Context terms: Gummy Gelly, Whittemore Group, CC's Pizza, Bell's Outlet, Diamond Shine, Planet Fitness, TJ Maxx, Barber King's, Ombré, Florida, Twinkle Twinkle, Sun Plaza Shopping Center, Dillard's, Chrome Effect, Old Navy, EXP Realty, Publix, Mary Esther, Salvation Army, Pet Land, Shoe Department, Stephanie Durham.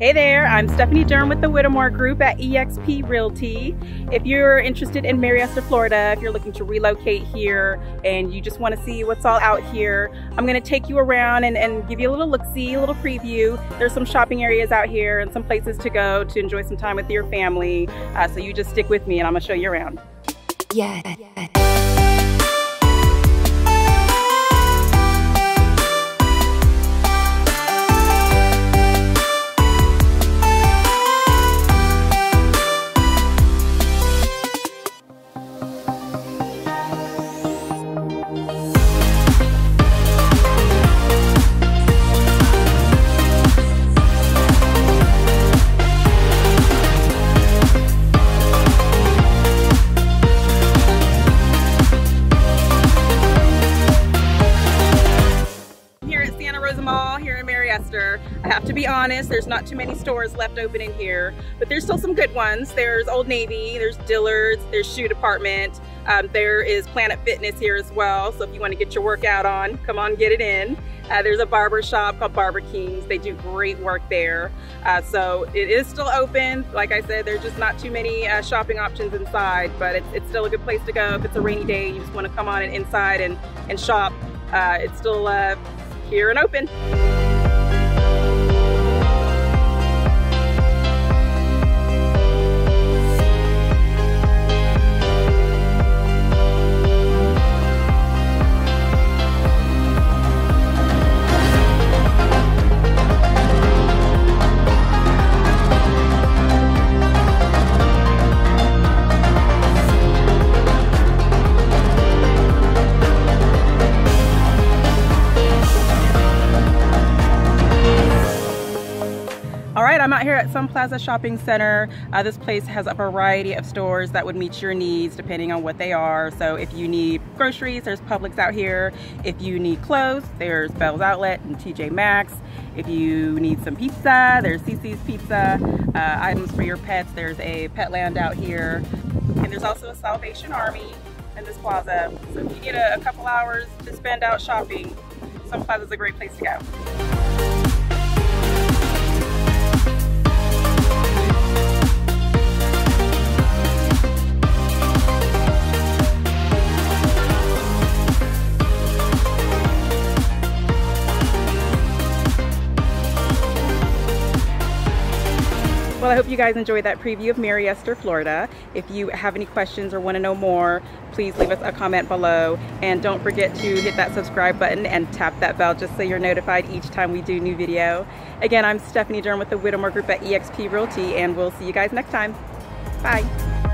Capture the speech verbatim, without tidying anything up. Hey there, I'm Stephanie Durham with the Whittemore Group at E X P Realty. If you're interested in Mary Esther, Florida, if you're looking to relocate here and you just want to see what's all out here, I'm going to take you around and, and give you a little look-see, a little preview. There's some shopping areas out here and some places to go to enjoy some time with your family. Uh, so you just stick with me and I'm going to show you around. Yeah. I have to be honest, there's not too many stores left open in here, but there's still some good ones. There's Old Navy, there's Dillard's, there's Shoe Department, um, there is Planet Fitness here as well, so if you want to get your workout on, come on, get it in. Uh, there's a barber shop called Barber King's. They do great work there. Uh, so it is still open. Like I said, there's just not too many uh, shopping options inside, but it's, it's still a good place to go. If it's a rainy day, you just want to come on and inside and, and shop. Uh, it's still uh, here and open. I'm out here at Sun Plaza Shopping Center. Uh, this place has a variety of stores that would meet your needs depending on what they are. So if you need groceries, there's Publix out here. If you need clothes, there's Bell's Outlet and T J Maxx. If you need some pizza, there's C C's Pizza. Uh, items for your pets, there's a Pet Land out here. And there's also a Salvation Army in this plaza. So if you get a, a couple hours to spend out shopping, Sun Plaza's a great place to go. Well, I hope you guys enjoyed that preview of Mary Esther, Florida. If you have any questions or want to know more, please leave us a comment below. And don't forget to hit that subscribe button and tap that bell just so you're notified each time we do new video. Again, I'm Stephanie Durham with the Whittemore Group at E X P Realty, and we'll see you guys next time. Bye.